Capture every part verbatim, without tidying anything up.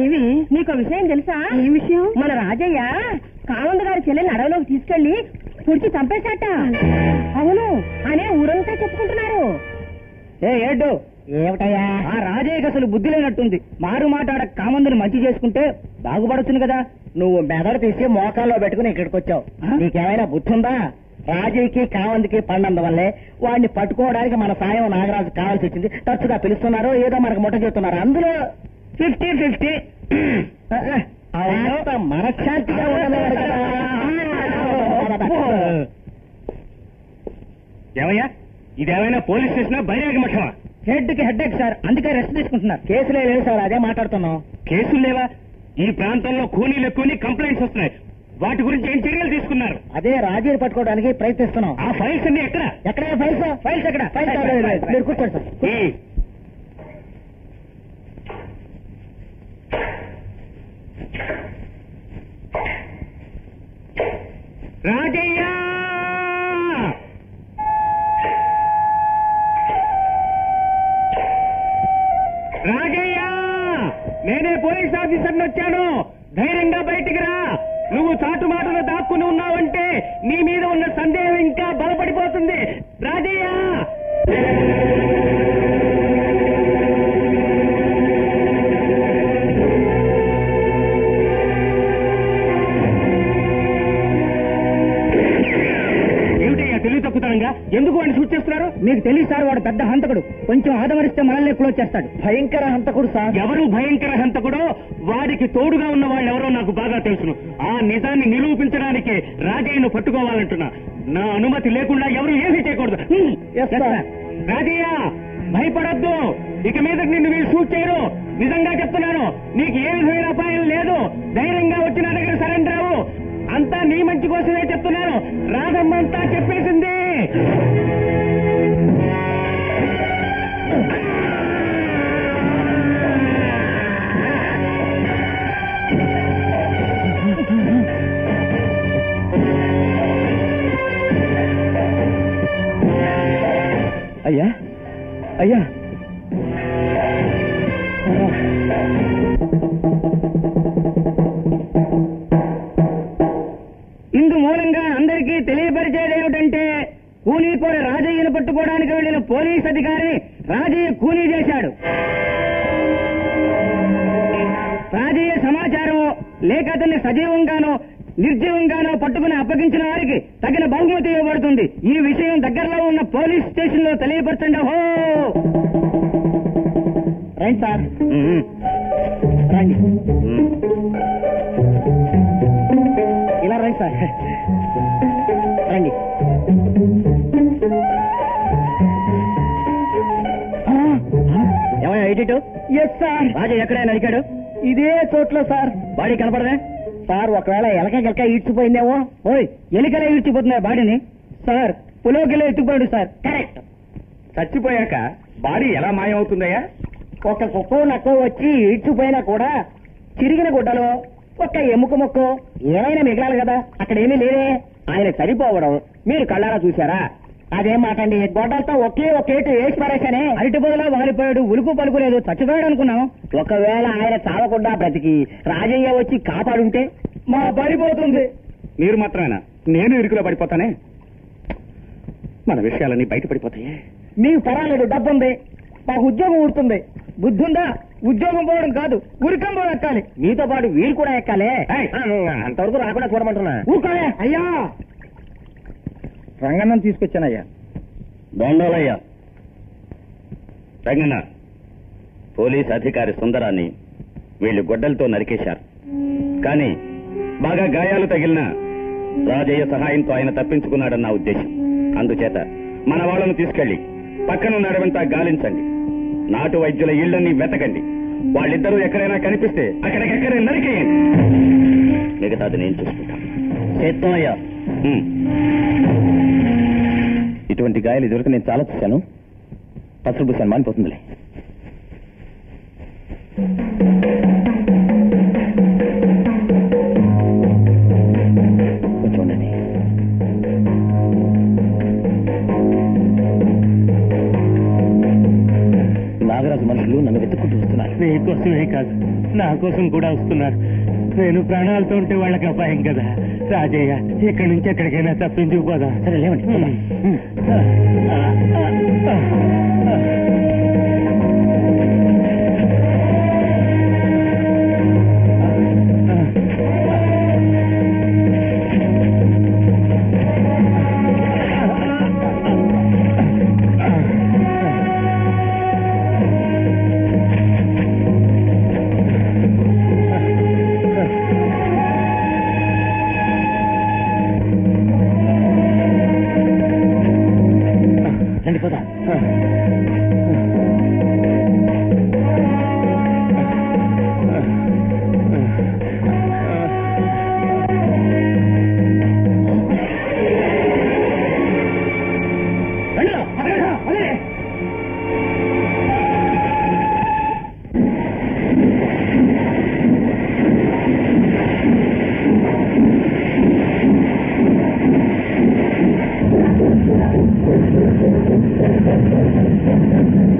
ఏవి నీకు విషయం తెలుసా? ఏ విషయం? మన రాజయ్య కామంద గారి చెల్లెని అడవిలోకి తీసుకెళ్లి పుడిచి చంపేశాట. అవును అనే ఊరంతా చెప్పుకుంటున్నారు. ఏ ఏడు ఏమిటయ్యా? ఆ రాజయ్యకి అసలు బుద్ధి లేనట్టుంది. మారు మాట్లాడ కామందని మంచి చేసుకుంటే బాగుపడొచ్చును కదా. నువ్వు మెదడు తీసి మోకాల్లో పెట్టుకుని ఇక్కడికి వచ్చావు. నీకేమైనా బుద్ధి ఉందా? రాజయ్యకి కావందికి పడినందు వల్లే వాడిని పట్టుకోవడానికి మన సాయం నాగరాజు కావాల్సి వచ్చింది. తచ్చుగా పిలుస్తున్నారు, ఏదో మనకు ముట్ట చెప్తున్నారు. అందులో ఫిఫ్టీ ఫిఫ్టీ మనశ్శాంతిగా ఏమయ్యా ఇదేమైనా పోలీస్ స్టేషన్ బహిరంగ మఠమా? హెడ్ కి హెడ్ ఎక్ సార్, అందుకే రెస్ట్ తీసుకుంటున్నారు. కేసులే లేవు సార్, అదే మాట్లాడుతున్నాం. కేసులు లేవా? ఈ ప్రాంతంలో కూలీలు ఎక్కువని కంప్లైంట్స్ వస్తున్నాయి. వాటి గురించి ఏం చర్యలు తీసుకున్నారు? అదే రాజీని పట్టుకోవడానికి ప్రయత్నిస్తున్నాం. ఆ ఫైల్స్ అన్ని ఎక్కడ ఎక్కడ ఫైల్స్ ఫైల్స్ ఎక్కడ మీరు కూర్చోండి సార్. రాజయ్య రాజయ్య నేనే పోలీస్ ఆఫీసర్ని వచ్చాను. ధైర్యంగా బయటికి రా. నువ్వు చాటు మాటలు దాక్కుని ఉన్నావంటే నీ మీద ఉన్న సందేహం ఇంకా బలపడిపోతుంది. రాజయ్య ఏమిటయ్యా తెలివి తక్కుతానంగా? ఎందుకు వాడిని షూట్ చేస్తున్నారు? మీకు తెలియదు సార్, వాడు పెద్ద హంతకుడు. కొంచెం ఆదమరిస్తే మనల్ని క్లోజ్ చేస్తాడు. భయంకర హంతకుడు సార్. ఎవరు భయంకర హంతకుడు? వాడికి తోడుగా ఉన్న వాళ్ళు ఎవరో నాకు బాగా తెలుసును. ఆ నిజాన్ని నిరూపించడానికి రాజయ్యను పట్టుకోవాలంటున్నా. నా అనుమతి లేకుండా ఎవరు ఏమీ చేయకూడదు. రాజయ్య భయపడద్దు. ఇక మీద నిన్ను మీరు షూట్ చేయరు. నిజంగా చెప్తున్నాను, నీకు ఏ విధమైన అపాయం లేదు. ధైర్యంగా వచ్చిన దగ్గర సరెండర్ అవ్వు. అంతా నీ మంచి కోసమే చెప్తున్నాను. రాధమ్మంతా చెప్పేసింది. అయ్యా అయ్యా ఇందు మూలంగా అందరికీ తెలియపరిచేది ఏమిటంటే, కూలీకోర రాజయ్యను పట్టుకోవడానికి వెళ్లిన పోలీస్ అధికారిని రాజయ్య కూలీ చేశాడు. రాజయ్య సమాచారమో లేక అతన్ని సజీవంగానో నిర్జీవంగానో పట్టుకుని అప్పగించిన వారికి తగిన బహుమతి ఇవ్వబడుతుంది. ఈ విషయం దగ్గరలో ఉన్న పోలీస్ స్టేషన్ లో తెలియపరచండి. హో రైట్ సార్. ఇలా రైట్ సార్ రండి. ఏమయ్యా eighty two? Yes sir. Raja ఎక్కడైనా అడిగాడు? ఇదే చోట్లో సార్. బాడీ కనపడదా సార్? ఒకవేళ ఎలక గెలక ఈడ్చిపోయిందేమో. ఓయ్ ఎలికలే ఈడ్చిపోతున్నాయి బాడీని సార్. పులోకిలో ఎత్తుకుపోయాడు సార్. కరెక్ట్. చచ్చిపోయాక బాడీ ఎలా మాయమవుతుందయ్యా? ఒక కుక్కో నక్కో వచ్చి ఈడ్చిపోయినా కూడా చిరిగిన గుడ్డలో ఒక్క ఎముక మొక్కో ఏమైనా మిగలాలి కదా. అక్కడేమీ లేదే. ఆయన సరిపోవడం మీరు కళ్ళారా చూశారా? అదేం మాటండి, గొడ్డలతో ఒకే ఒకేటు వేసి పరేశానే. అరటిపోదలా వాలిపోయాడు, ఉలుకు పలుకులేదు, చచ్చిపోయాడు అనుకున్నాం. ఒకవేళ ఆయన చావకుండా బ్రతికి రాజయ్య వచ్చి కాపాడుంటే మా పడిపోతుంది. మీరు మాత్రమేనా నేను ఇరుకులో పడిపోతానే? మన విషయాలన్నీ బయట పడిపోతాయి. మీకు పర్వాలేదు, డబ్బుంది, మాకు ఉద్యోగం ఊరుతుంది. బుద్ధి ఉందా? ఉద్యోగం పోవడం కాదు, ఉరికం పోవడం ఎక్కాలి. మీతో పాటు వీరు కూడా ఎక్కాలి. అంతవరకు రాకుండా చూడమంటున్నా. ఊరుకోలే అయ్యా. రంగన్న తీసుకొచ్చానయ్యా. దొండోలయ్యా. రంగన్న, పోలీస్ అధికారి సుందరాన్ని వీళ్ళు గొడ్డలతో నరికేశారు. కానీ బాగా గాయాలు తగిలిన రాజయ్య సహాయంతో ఆయన తప్పించుకున్నాడన్న ఉద్దేశం. అందుచేత మన వాళ్ళను తీసుకెళ్లి పక్కనున్న అడవంతా గాలించండి. నాటు వైద్యుల ఇళ్లన్నీ వెతకండి. వాళ్ళిద్దరూ ఎక్కడైనా కనిపిస్తే అక్కడికెక్కడే నరికేయండి. మిగతాది నేను చూసుకుంటాను. చేస్తాం అయ్యా. ఇటువంటి గాయాలు ఇదివరకు నేను చాలా చూశాను. పసుపు భూసాను మానిపోతుందిలే. చూడండి నాగరాజు మనలు నన్ను వెతుకుతున్నారు. నా కోసమే కాదు, నా కోసం కూడా వస్తున్నారు. నేను ప్రాణాలతో ఉంటే వాళ్ళకి అపాయం కదా. రాజయ్య, ఇక్కడి నుంచి ఎక్కడికైనా తప్పించుకుపోదా? సరే లేవండి. Thank you.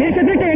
मेरे से देखे